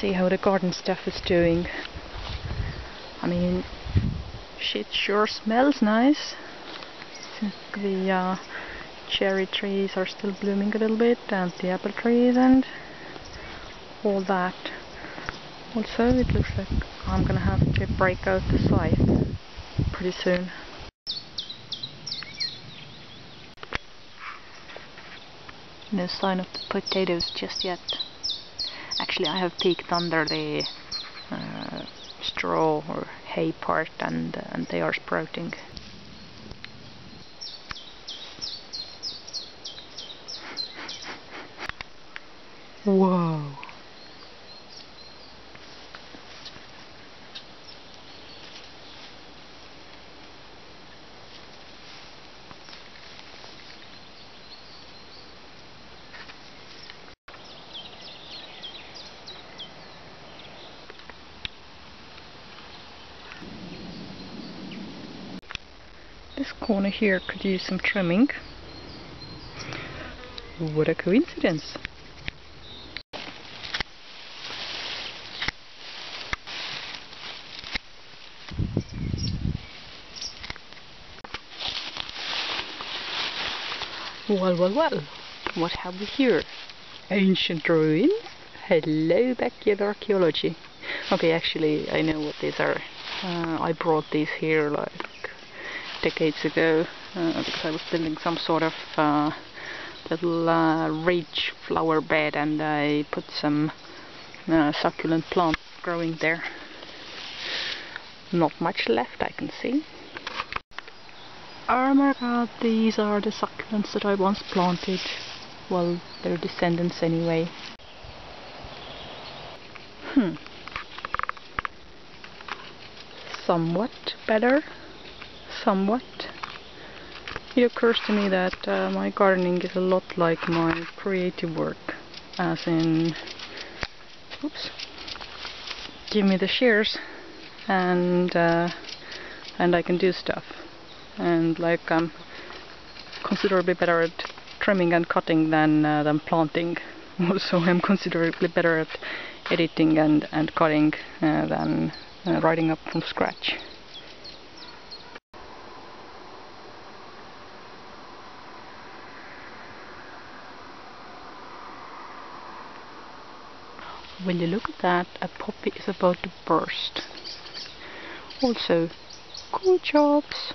see how the garden stuff is doing. I mean, shit sure smells nice. Since the cherry trees are still blooming a little bit, and the apple trees and all that. Also, it looks like I'm gonna have to break out the scythe pretty soon. No sign of the potatoes just yet. Actually, I have peeked under the straw or hay part, and they are sprouting. Whoa! This corner here could use some trimming. What a coincidence! Well, well, well, what have we here? Ancient ruin? Hello, backyard archaeology. Okay, actually, I know what these are. I brought these here like decades ago, because I was building some sort of little ridge flower bed, and I put some succulent plants growing there. Not much left, I can see. Oh my god, these are the succulents that I once planted. Well, they're descendants anyway. Somewhat better. Somewhat. It occurs to me that my gardening is a lot like my creative work, as in, oops, give me the shears, and I can do stuff. And like, I'm considerably better at trimming and cutting than planting. Also, I'm considerably better at editing and cutting than writing up from scratch. When you look at that, a poppy is about to burst. Also, cool jobs!